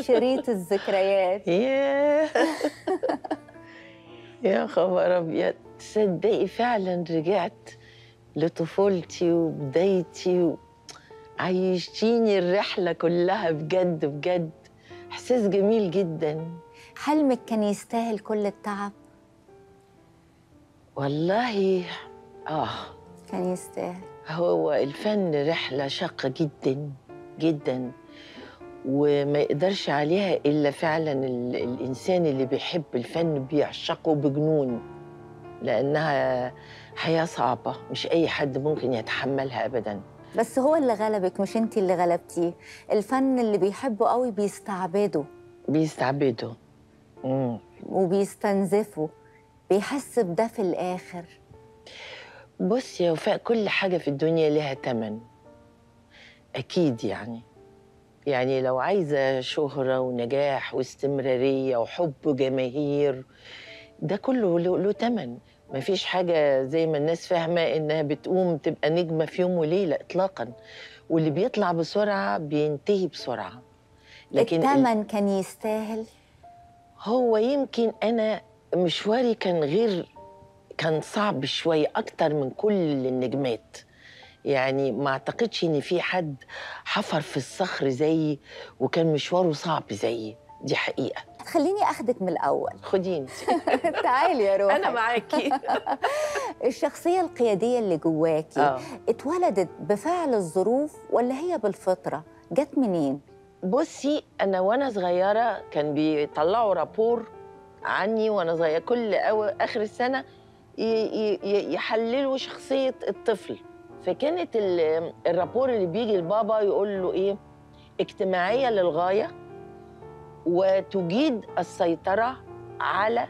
شريط الذكريات. يا خبر ابيض، تصدقي فعلا رجعت لطفولتي وبدايتي، عيشتيني الرحله كلها بجد بجد، احساس جميل جدا. حلمك كان يستاهل كل التعب؟ والله كان يستاهل. هو الفن رحله شاقه جدا جدا، وما يقدرش عليها إلا فعلاً الإنسان اللي بيحب الفن بيعشقه بجنون، لأنها حياة صعبة مش أي حد ممكن يتحملها أبداً. بس هو اللي غلبك، مش أنت اللي غلبتيه. الفن اللي بيحبه قوي بيستعبده وبيستنزفه، بيحس بده في الآخر. بص يا وفاء، كل حاجة في الدنيا لها تمن أكيد. يعني لو عايزة شهرة ونجاح واستمرارية وحب جماهير، ده كله له تمن. مفيش حاجة زي ما الناس فاهمة إنها بتقوم تبقى نجمة في يوم وليلة إطلاقاً، واللي بيطلع بسرعة بينتهي بسرعة. لكن التمن كان يستاهل. هو يمكن أنا مشواري كان صعب شوية أكتر من كل النجمات، ما اعتقدش ان في حد حفر في الصخر زيي وكان مشواره صعب زيي، دي حقيقه. خليني اخدك من الاول. خديني. تعالي يا روحي، انا معاكي. الشخصيه القياديه اللي جواكي اتولدت بفعل الظروف ولا هي بالفطره؟ جت منين؟ بصي، انا وانا صغيره كان بيطلعوا رابور عني وانا صغيره، كل اخر السنه يحللوا شخصيه الطفل. فكانت الرابور اللي بيجي لبابا يقول له ايه؟ اجتماعيه للغايه وتجيد السيطره على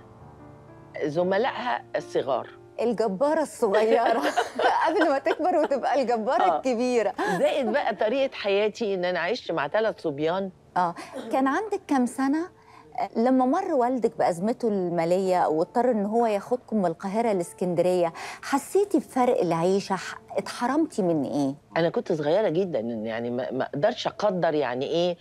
زملائها الصغار. الجباره الصغيره قبل ما تكبر وتبقى الجباره الكبيره. زائد بقى طريقه حياتي ان انا عشت مع 3 صبيان. كان عندك كام سنه لما مر والدك بأزمته المالية واضطر إن هو ياخدكم من القاهرة لإسكندرية؟ حسيتي بفرق العيشة؟ اتحرمتي من إيه؟ أنا كنت صغيرة جدا، ما أقدرش أقدر إيه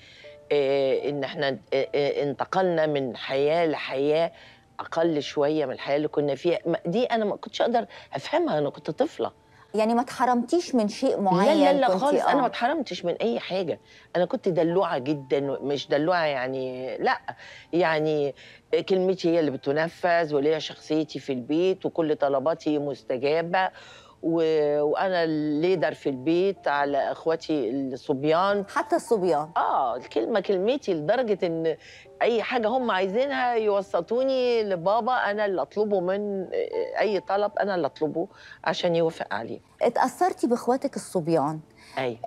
إن إحنا انتقلنا من حياة لحياة أقل شوية من الحياة اللي كنا فيها. دي أنا ما كنتش أقدر أفهمها، أنا كنت طفلة. ما اتحرمتيش من شيء معين؟ لا خالص. انا ما اتحرمتش من اي حاجه، انا كنت دلوعه جدا. مش دلوعه لا، كلمتي هي اللي بتنفذ وليا شخصيتي في البيت وكل طلباتي مستجابه، وانا الليدر في البيت على اخواتي الصبيان. حتى الصبيان الكلمه كلمتي، لدرجه ان اي حاجه هم عايزينها يوسطوني لبابا، انا اللي اطلبه من اي طلب، انا اللي اطلبه عشان يوافق عليه. اتاثرتي باخواتك الصبيان؟ ايوه.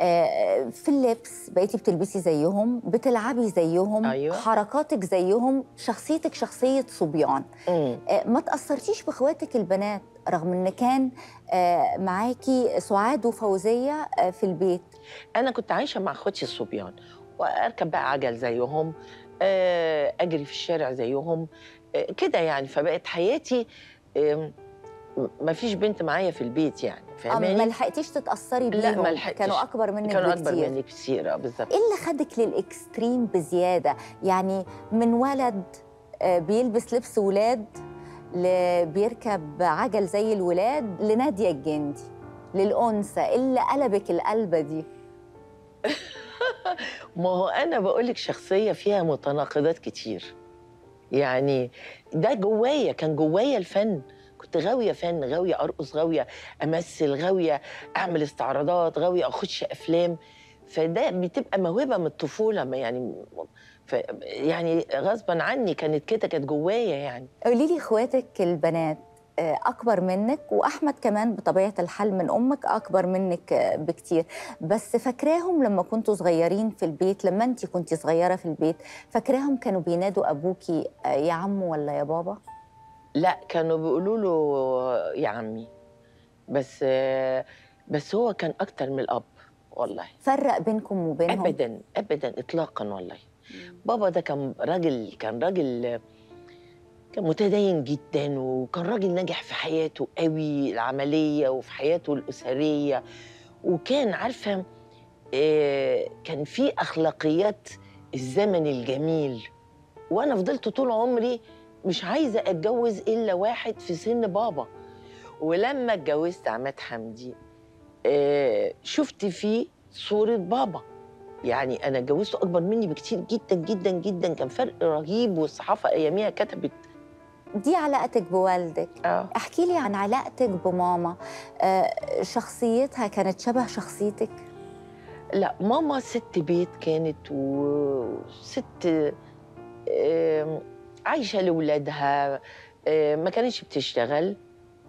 في اللبس بقيتي بتلبسي زيهم، بتلعبي زيهم. أيوة. حركاتك زيهم، شخصيتك شخصيه صبيان. ما تاثرتيش باخواتك البنات رغم ان كان معاكي سعاد وفوزيه في البيت؟ انا كنت عايشه مع اخواتي الصبيان، واركب بقى عجل زيهم، اجري في الشارع زيهم كده. فبقت حياتي مفيش بنت معايا في البيت، فاهماني؟ ما لحقتيش تتاثري بيهم؟ لا، ما لحقتش. كانوا اكبر منك بكتير. بالظبط. ايه اللي خدك للاكستريم بزياده؟ من ولد بيلبس لبس ولاد بيركب عجل زي الولاد لنادية الجندي للأنثى، اللي قلبك القلبة دي؟ ما هو أنا بقولك شخصية فيها متناقضات كتير، ده جوايا، كان جوايا الفن، كنت غاوية فن، غاوية أرقص، غاوية أمثل، غاوية أعمل استعراضات، غاوية أخش أفلام. فده بتبقى موهبة من الطفولة، غصبا عني كانت كده، كانت جوايا. قولي لي، اخواتك البنات اكبر منك، واحمد كمان بطبيعه الحال من امك اكبر منك بكتير، بس فاكراهم لما كنتوا صغيرين في البيت، لما انت كنت صغيره في البيت، فاكراهم كانوا بينادوا ابوكي يا عمو ولا يا بابا؟ لا، كانوا بيقولوا له يا عمي بس هو كان اكتر من الاب. والله فرق بينكم وبينهم؟ ابدا ابدا اطلاقا. والله بابا ده كان متدين جدا، وكان راجل ناجح في حياته قوي العمليه وفي حياته الاسريه، وكان كان في اخلاقيات الزمن الجميل، وانا فضلت طول عمري مش عايزه اتجوز الا واحد في سن بابا. ولما اتجوزت عماد حمدي شفت فيه صوره بابا. يعني انا اتجوزته اكبر مني بكتير جدا جدا جدا، كان فرق رهيب، والصحافه اياميها كتبت. دي علاقتك بوالدك. احكي لي عن علاقتك بماما، شخصيتها كانت شبه شخصيتك؟ لا، ماما ست بيت كانت، وست عايشه لاولادها، ما كانتش بتشتغل،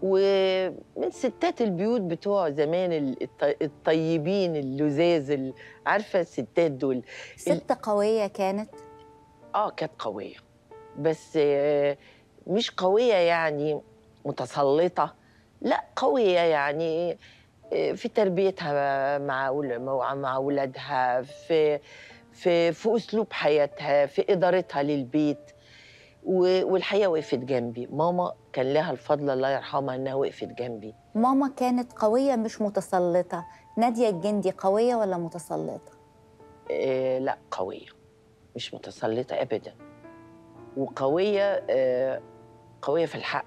ومن ستات البيوت بتوع زمان الطيبين اللزاز، عارفه الستات دول. ست قويه كانت؟ كانت قويه، بس مش قويه يعني متسلطه، لا قويه يعني في تربيتها مع اولادها، في اسلوب حياتها، في ادارتها للبيت. والحقيقه وقفت جنبي. ماما كان لها الفضل الله يرحمها انها وقفت جنبي. ماما كانت قويه مش متسلطه. نادية الجندي قويه ولا متسلطه؟ لا قويه، مش متسلطه ابدا، وقويه قويه في الحق،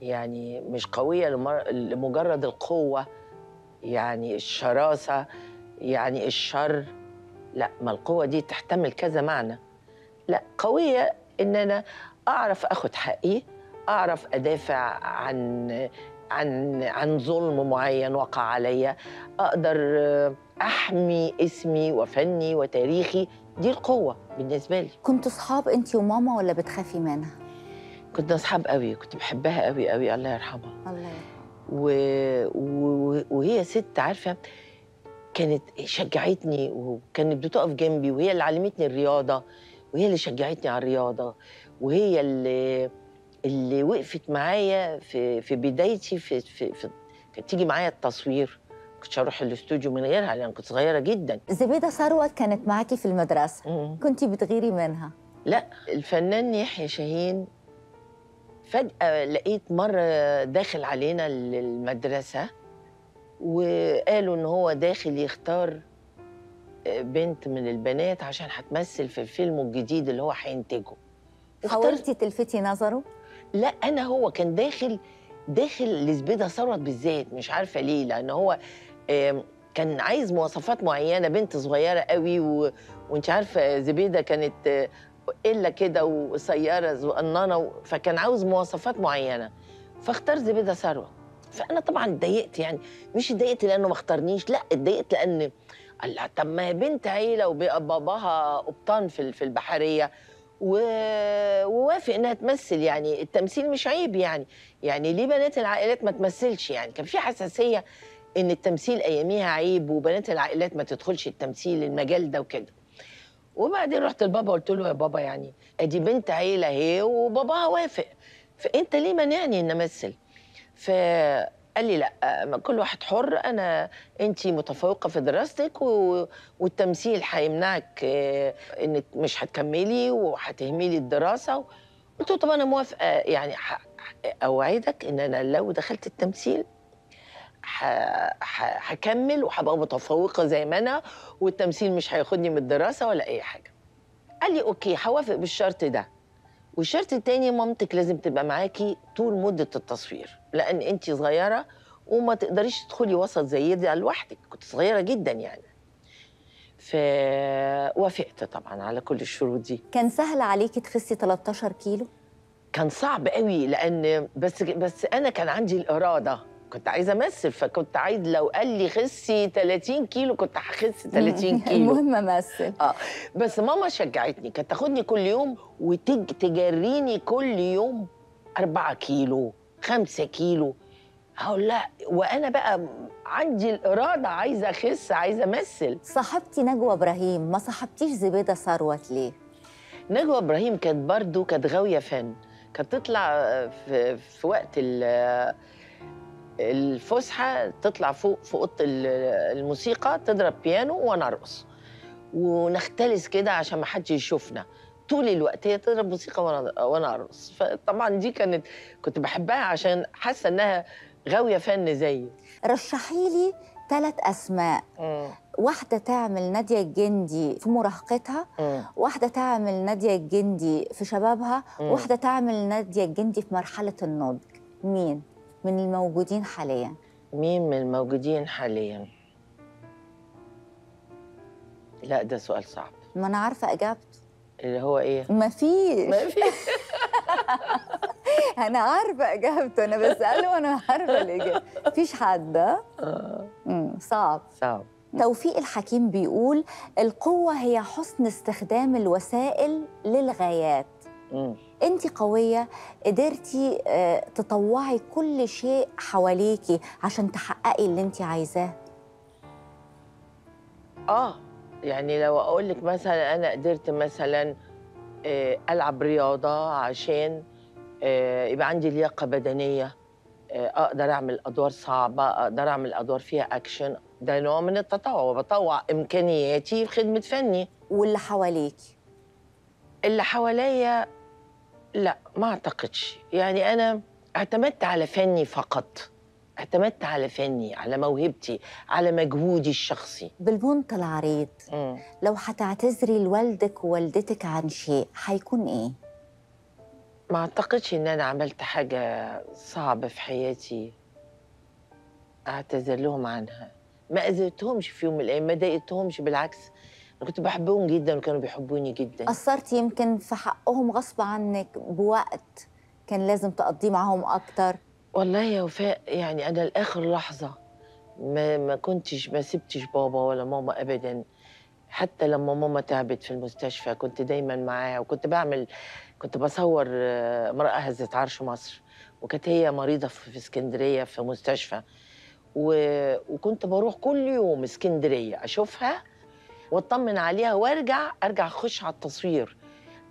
يعني مش قويه لمجرد القوه، يعني الشراسه، يعني الشر، لا، ما القوه دي تحتمل كذا معنى. لا، قويه إن أنا أعرف أخد حقي، أعرف أدافع عن ظلم معين وقع عليا، أقدر أحمي اسمي وفني وتاريخي. دي القوة بالنسبة لي. كنت أصحاب أنت وماما ولا بتخافي منها؟ كنت أصحاب قوي، كنت بحبها قوي قوي، الله يرحمها. الله يرحمها. وهي ست، عارفة، كانت شجعتني، وكانت بتقف جنبي، وهي اللي علمتني الرياضة، وهي اللي شجعتني على الرياضة، وهي اللي وقفت معايا في بدايتي، كانت تيجي معايا التصوير، كنت اروح الاستوديو من غيرها لان كنت صغيرة جدا. زبيده ثروت كانت معاكي في المدرسة، كنتي بتغيري منها؟ لا، الفنان يحيى شاهين فجأة لقيت مرة داخل علينا المدرسة، وقالوا ان هو داخل يختار بنت من البنات عشان هتمثل في الفيلم الجديد اللي هو هينتجه. حاولتي تلفتي نظره؟ لا، انا هو كان داخل لزبيده ثروت بالذات، مش عارفه ليه، لان هو كان عايز مواصفات معينه، بنت صغيره قوي، وانت عارفه زبيده كانت الا كده وقصيره صغننه، فكان عاوز مواصفات معينه، فاختار زبيده ثروت. فانا طبعا اتضايقت، يعني مش اتضايقت لانه ما اختارنيش، لا، اتضايقت لان قال لها طب ما هي بنت عيله وباباها قبطان في البحريه، ووافق انها تمثل، يعني التمثيل مش عيب، يعني ليه بنات العائلات ما تمثلش؟ يعني كان في حساسيه ان التمثيل اياميها عيب، وبنات العائلات ما تدخلش التمثيل المجال ده وكده. وبعدين رحت لبابا قلت له يا بابا، يعني ادي بنت عيله اهي وباباها وافق، فانت ليه مانعني ان امثل؟ قال لي لا، كل واحد حر، انت متفوقه في دراستك، والتمثيل هيمنعك انك مش هتكملي وهتهملي الدراسه. قلت له طب انا موافقه، يعني اوعدك ان انا لو دخلت التمثيل هكمل وهبقى متفوقه زي ما انا، والتمثيل مش هياخدني من الدراسه ولا اي حاجه. قال لي اوكي، هوافق بالشرط ده، والشرط التاني مامتك لازم تبقى معاكي طول مده التصوير، لان انت صغيره وما تقدريش تدخلي وسط زي ده لوحدك، كنت صغيره جدا يعني. فوافقت طبعا على كل الشروط دي. كان سهل عليكي تخسي 13 كيلو؟ كان صعب قوي، لان بس انا كان عندي الاراده، كنت عايزه امثل، فكنت عايز لو قال لي خسي 30 كيلو كنت هخس 30 كيلو. المهم امثل. بس ماما شجعتني، كانت تاخدني كل يوم وتجريني كل يوم 4 كيلو 5 كيلو، اقول لا، وانا بقى عندي الاراده، عايزه اخس، عايزه امثل. صاحبتي نجوى ابراهيم، ما صاحبتيش زبيده ثروت ليه؟ نجوى ابراهيم كانت برضو غاويه فن، كانت تطلع في وقت الفسحه، تطلع فوق في اوضه الموسيقى، تضرب بيانو وانا ارقص ونختلس كده عشان ما حدش يشوفنا طول الوقت، هي تضرب موسيقى وانا ارقص. فطبعا دي كنت بحبها عشان حاسه انها غاويه فن زيي. رشحي لي 3 اسماء واحدة تعمل نادية الجندي في مراهقتها، واحدة تعمل نادية الجندي في شبابها، واحدة تعمل نادية الجندي في مرحلة النضج. مين من الموجودين حاليا؟ مين من الموجودين حاليا؟ لا ده سؤال صعب. ما أنا عارفة إجابته. اللي هو إيه؟ مفيش أنا عارفة إجابته، أنا بسأله وأنا عارفة الإجابة. مفيش حد. صعب. توفيق الحكيم بيقول القوة هي حسن استخدام الوسائل للغايات. انتي قوية، قدرتي تطوعي كل شيء حواليكي عشان تحققي اللي انتي عايزاه. يعني لو اقول لك مثلا انا قدرت مثلا العب رياضة عشان يبقى عندي لياقة بدنية، اقدر اعمل ادوار صعبة، اقدر اعمل ادوار فيها اكشن، ده نوع من التطوع، وبطوع امكانياتي في خدمة فني. واللي حواليكي؟ اللي حواليا لا ما اعتقدش، يعني انا اعتمدت على فني فقط، اعتمدت على فني، على موهبتي، على مجهودي الشخصي. بالبنط العريض، لو هتعتذري لوالدك ووالدتك عن شيء هيكون ايه؟ ما اعتقدش ان انا عملت حاجة صعبة في حياتي اعتذر لهم عنها، ما اذيتهمش في يوم من الايام، ما ضايقتهمش، بالعكس انا كنت بحبهم جدا وكانوا بيحبوني جدا. قصرتي يمكن في حقهم غصب عنك، بوقت كان لازم تقضيه معاهم اكتر. والله يا وفاء يعني انا لاخر لحظه ما سبتش بابا ولا ماما ابدا، حتى لما ماما تعبت في المستشفى كنت دايما معاها، وكنت كنت بصور امرأه هزت عرش مصر، وكانت هي مريضه في اسكندريه في مستشفى، وكنت بروح كل يوم اسكندريه اشوفها واطمن عليها وارجع، اخش على التصوير.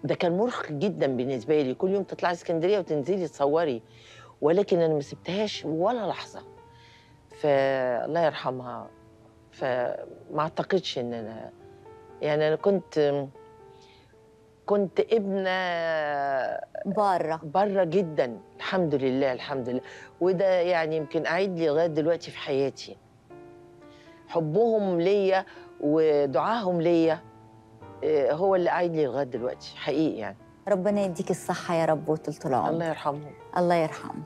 ده كان مرهق جدا بالنسبه لي، كل يوم تطلعي اسكندريه وتنزلي تصوري، ولكن انا ما سبتهاش ولا لحظه. فالله يرحمها، فما اعتقدش ان انا يعني انا كنت ابنه بره جدا، الحمد لله الحمد لله. وده يعني يمكن اعيد لي لغايه دلوقتي في حياتي حبهم ليا ودعاهم ليا، هو اللي قاعد لي لغايه دلوقتي حقيقي. يعني ربنا يديك الصحه يا رب وطول العمر. الله يرحمهم. الله يرحمهم.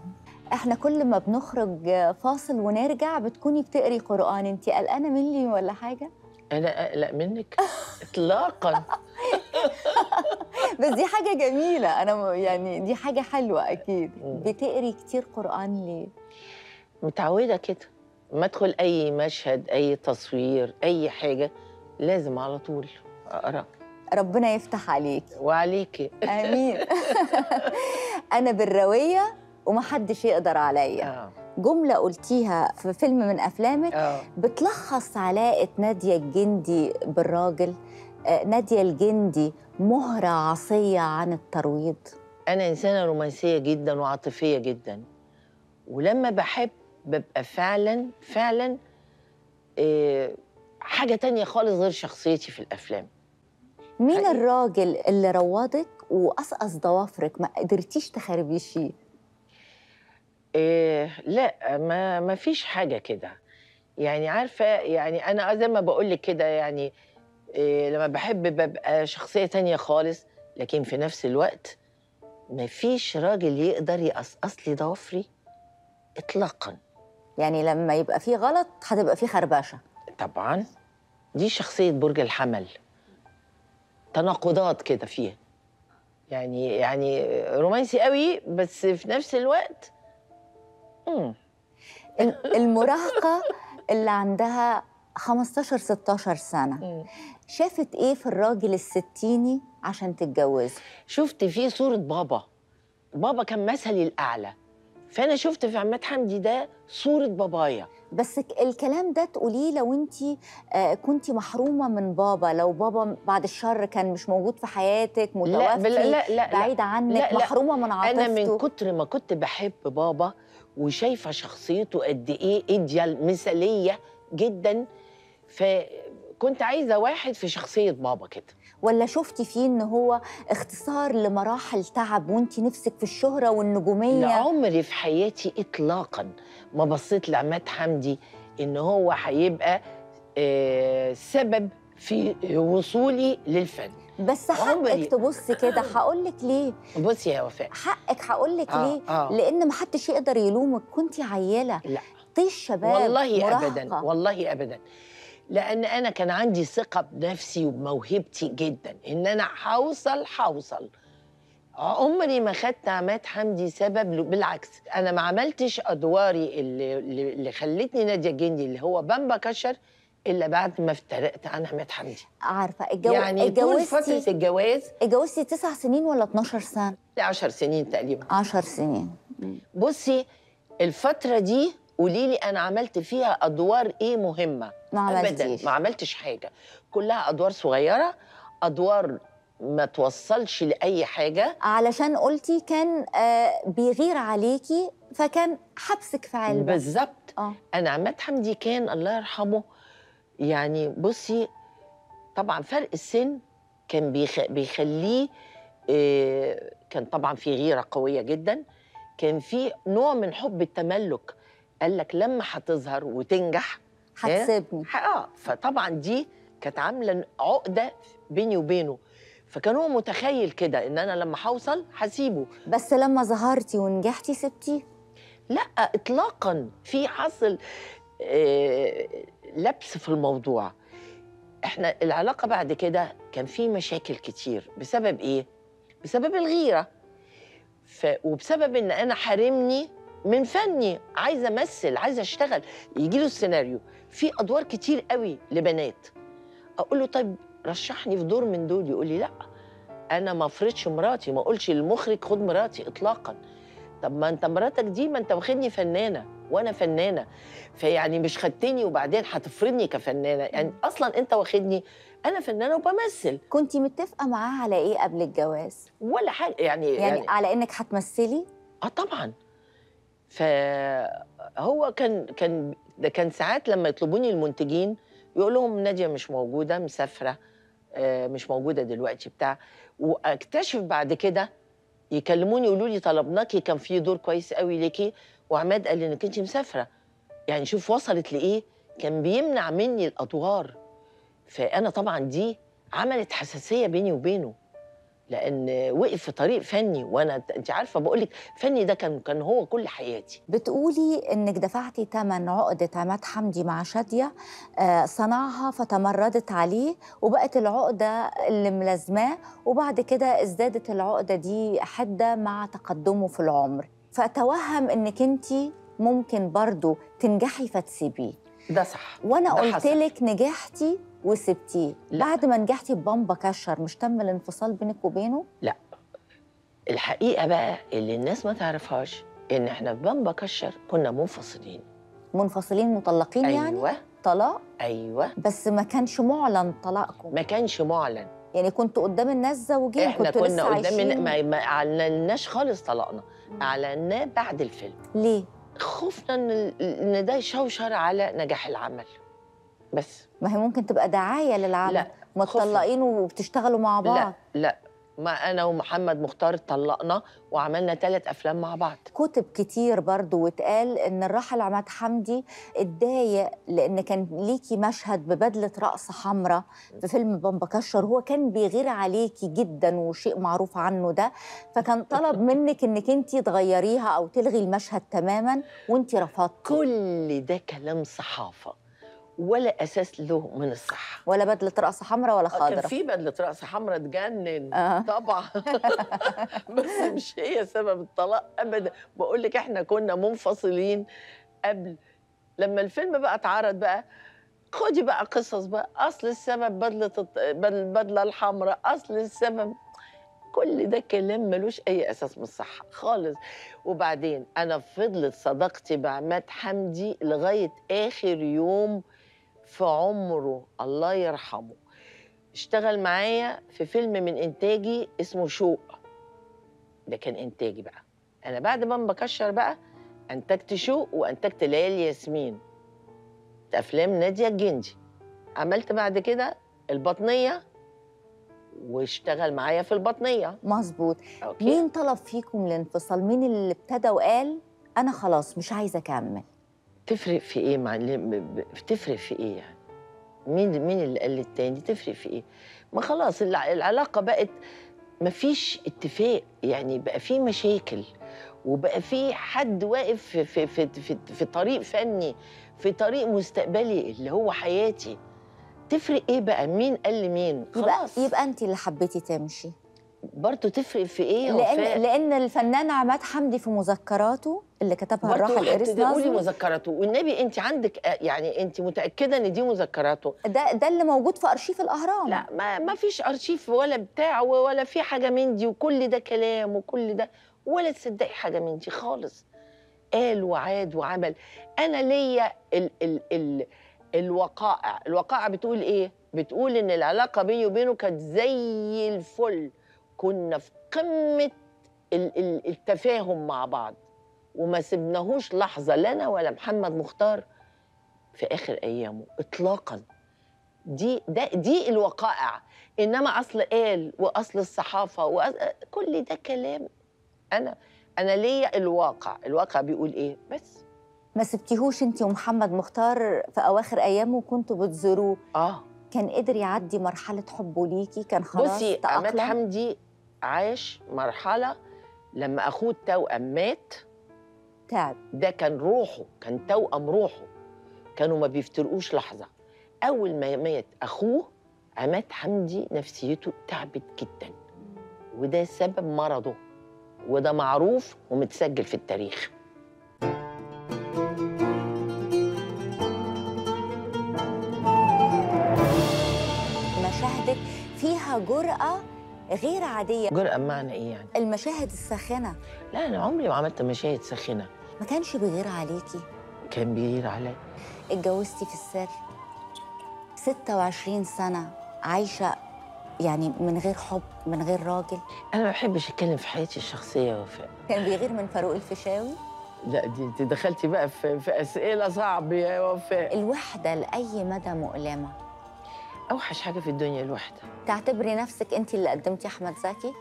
احنا كل ما بنخرج فاصل ونرجع بتكوني بتقري قرآن، انت قلقانه مني ولا حاجه؟ انا اقلق منك اطلاقا بس دي حاجه جميله، انا يعني دي حاجه حلوه. اكيد بتقري كتير قرآن ليه؟ متعوده كده، ما ادخل اي مشهد، اي تصوير، اي حاجه لازم على طول اقرا. ربنا يفتح عليك وعليكي امين انا بالرويه ومحدش يقدر عليا. جمله قلتيها في فيلم من افلامك بتلخص علاقه ناديه الجندي بالراجل. ناديه الجندي مهره عصيه عن الترويض. انا انسانه رومانسيه جدا وعاطفيه جدا، ولما بحب ببقى فعلا حاجه تانية خالص غير شخصيتي في الافلام. مين حقيقة الراجل اللي روضك وقصقص ضوافرك ما قدرتيش تخربشيه؟ لا ما فيش حاجه كده، يعني عارفه، يعني انا زي ما بقول لك كده، يعني لما بحب ببقى شخصيه تانية خالص، لكن في نفس الوقت ما فيش راجل يقدر يقصقص لي ضوافري اطلاقا. يعني لما يبقى فيه غلط هتبقى فيه خربشه طبعا، دي شخصيه برج الحمل، تناقضات كده فيها، يعني رومانسي قوي بس في نفس الوقت المراهقه اللي عندها 15 16 سنه شافت ايه في الراجل الستيني عشان تتجوزه؟ شفت فيه صوره بابا كان مثلي الاعلى، فانا شفت في عماد حمدي ده صوره بابايا. بس الكلام ده تقوليه لو انتي كنتي محرومه من بابا، لو بابا بعد الشر كان مش موجود في حياتك، متوفي، لا بعيد عنك، لا محرومه من عاطفتك. انا من كتر ما كنت بحب بابا وشايفه شخصيته قد ايه ايديال مثاليه جدا، فكنت عايزه واحد في شخصيه بابا كده. ولا شفتي فيه ان هو اختصار لمراحل تعب وانت نفسك في الشهره والنجوميه؟ لا، عمري في حياتي اطلاقا ما بصيت لعماد حمدي ان هو هيبقى سبب في وصولي للفن. بس حقك تبصي كده. هقول لك ليه. بصي يا وفاء، حقك هقول لك ليه. لان ما حدش يقدر يلومك، كنت عيله. لا طيش شباب، والله مراهقة. ابدا والله ابدا، لان انا كان عندي ثقه بنفسي وبموهبتي جدا ان انا هوصل. عمري ما خدت عماد حمدي سبب له، بالعكس انا ما عملتش ادواري اللي خلتني نادية الجندي اللي هو بامبا كشر الا بعد ما افترقت عن عماد حمدي. عارفه يعني طول فتره الجواز. اتجوزتي 9 سنين ولا 12 سنه؟ لا 10 سنين تقريبا. 10 سنين. بصي الفتره دي قولي لي انا عملت فيها ادوار ايه مهمه؟ ما عملتش. ابدا ما عملتش حاجه، كلها ادوار صغيره، ادوار ما توصلش لاي حاجه. علشان قلتي كان بيغير عليكي فكان حبسك في علبه. بالظبط. انا عماد حمدي كان الله يرحمه، يعني بصي طبعا فرق السن كان بيخليه كان طبعا في غيره قويه جدا، كان في نوع من حب التملك. قال لك لما هتظهر وتنجح هتسيبني. فطبعا دي كانت عامله عقده بيني وبينه، فكان هو متخيل كده ان انا لما هوصل هسيبه. بس لما ظهرتي ونجحتي سبتيه؟ لا اطلاقا. في حصل لبس في الموضوع. احنا العلاقه بعد كده كان في مشاكل كتير. بسبب ايه؟ بسبب الغيره، وبسبب ان انا حارمني من فني. عايزه امثل، عايزه اشتغل. يجي له السيناريو في ادوار كتير قوي لبنات، اقول له طيب رشحني في دور من دول، يقول لي لا انا ما افرضش مراتي، ما اقولش للمخرج خد مراتي اطلاقا. طب ما انت مراتك دي، ما انت واخدني فنانه وانا فنانه، فيعني مش خدتني وبعدين هتفرضني كفنانه؟ يعني اصلا انت واخدني انا فنانه وبمثل. كنت متفقه معاه على ايه قبل الجواز؟ ولا حاجه يعني على انك هتمثلي؟ طبعا. فهو كان ساعات لما يطلبوني المنتجين يقول لهم ناديه مش موجوده، مسافره، مش موجوده دلوقتي بتاع. واكتشف بعد كده يكلموني يقولوا لي طلبناكي، كان في دور كويس قوي ليكي وعماد قال لي انك انت مسافره. يعني شوف وصلت لايه. كان بيمنع مني الادوار، فانا طبعا دي عملت حساسيه بيني وبينه، لان وقف في طريق فني. وانا انت عارفه بقول لك فني ده كان هو كل حياتي. بتقولي انك دفعتي ثمن عقده عماد حمدي مع شاديه، صنعها فتمردت عليه وبقت العقده اللي ملازماه، وبعد كده ازدادت العقده دي حده مع تقدمه في العمر، فتوهم انك انت ممكن برضو تنجحي فتسيبيه. ده صح. وانا قلت لك نجحتي وسبتيه. بعد ما نجحتي ببامبا كشر مش تم الانفصال بينك وبينه؟ لا. الحقيقه بقى اللي الناس ما تعرفهاش ان احنا في بامبا كشر كنا منفصلين. منفصلين مطلقين يعني؟ ايوه طلاق. ايوه بس ما كانش معلن طلاقكم. ما كانش معلن، يعني كنت قدام الناس زوجين. احنا كنا قدام، ما اعلناش خالص طلاقنا. اعلناه بعد الفيلم. ليه؟ خوفنا ان ده يشوشر على نجاح العمل. بس ما هي ممكن تبقى دعايه للعمل، متطلقين وبتشتغلوا مع بعض. لا ما انا ومحمد مختار اتطلقنا وعملنا 3 افلام مع بعض. كتب كتير برضو واتقال ان الراحل عماد حمدي اتضايق لان كان ليكي مشهد ببدله رقص حمراء في فيلم بامبا كشر، هو كان بيغير عليكي جدا وشيء معروف عنه ده، فكان طلب منك انك انت تغيريها او تلغي المشهد تماما وانت رفضتي. كل ده كلام صحافه ولا اساس له من الصحه. ولا بدله رقص حمراء ولا خضراء. كان في بدله رقص حمراء تجنن طبعا. بس مش هي سبب الطلاق ابدا. بقول لك احنا كنا منفصلين قبل. لما الفيلم بقى اتعرض بقى خدي بقى قصص بقى، اصل السبب البدله الحمراء، اصل السبب. كل ده كلام ملوش اي اساس من الصحه خالص. وبعدين انا فضلت صداقتي بعماد حمدي لغايه اخر يوم في عمره الله يرحمه. اشتغل معايا في فيلم من انتاجي اسمه شوق، ده كان انتاجي بقى. انا بعد ما بكشر بقى انتجت شوق وانتجت ليال ياسمين، افلام نادية الجندي. عملت بعد كده البطنيه واشتغل معايا في البطنيه. مظبوط. مين طلب فيكم الانفصال؟ مين اللي ابتدى وقال انا خلاص مش عايزه اكمل؟ تفرق في ايه؟ تفرق في ايه يعني؟ مين اللي قال للتاني تفرق في ايه؟ ما خلاص العلاقه بقت مفيش اتفاق، يعني بقى في مشاكل وبقى في حد واقف في طريق فني، في طريق مستقبلي اللي هو حياتي. تفرق ايه بقى مين قال لمين؟ خلاص يبقى انت اللي حبيتي تمشي برضه تفرق في ايه؟ لان الفنان عماد حمدي في مذكراته اللي كتبها الراحل إيريس ناصر، قولي مذكراته والنبي انت عندك، يعني انت متاكده ان دي مذكراته؟ ده اللي موجود في ارشيف الاهرام. لا ما فيش ارشيف ولا بتاع ولا في حاجه من دي، وكل ده كلام وكل ده ولا تصدقي حاجه من دي خالص. قال وعاد وعمل. انا ليا الوقائع. الوقائع بتقول ايه؟ بتقول ان العلاقه بيني وبينه كانت زي الفل، كنا في قمه التفاهم مع بعض وما سبناهوش لحظه لنا ولا محمد مختار في اخر ايامه اطلاقا. دي الوقائع. انما اصل قال واصل الصحافه كل ده كلام. انا ليا الواقع بيقول ايه بس. ما سبتيهوش انت ومحمد مختار في اواخر ايامه وكنتوا بتزوروه. كان قدر يعدي مرحله حبه ليكي، كان خلاص. بصي عماد حمدي عاش مرحله لما اخوه التوأم مات تعب. ده كان روحه، كان توأم روحه، كانوا ما بيفترقوش لحظه. اول ما مات اخوه عماد حمدي نفسيته تعبت جدا، وده سبب مرضه، وده معروف ومتسجل في التاريخ. مشاهدك فيها جرأة غير عادية. جرأة بمعنى إيه يعني؟ المشاهد الساخنة. لا أنا عمري ما عملت مشاهد ساخنة. ما كانش بيغير عليكي؟ كان بيغير عليا. اتجوزتي في السر، 26 سنة عايشة يعني من غير حب، من غير راجل. انا ما بحبش اتكلم في حياتي الشخصيه يا وفاء. كان بيغير من فاروق الفيشاوي؟ لا دي انت دخلتي بقى في اسئله صعبه يا وفاء. الوحده لاي مدى مؤلمه؟ اوحش حاجه في الدنيا الوحده. تعتبري نفسك انت اللي قدمتي احمد زكي؟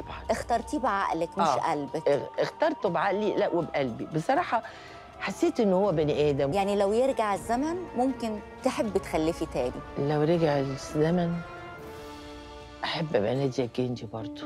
طبعا. اخترتيه بعقلك مش قلبك. اخترته بعقلي لا وبقلبي. بصراحه حسيت ان هو بني ادم. يعني لو يرجع الزمن ممكن تحبي تخلفي تاني؟ لو رجع الزمن أحب أبقى نادية الجندي برضه.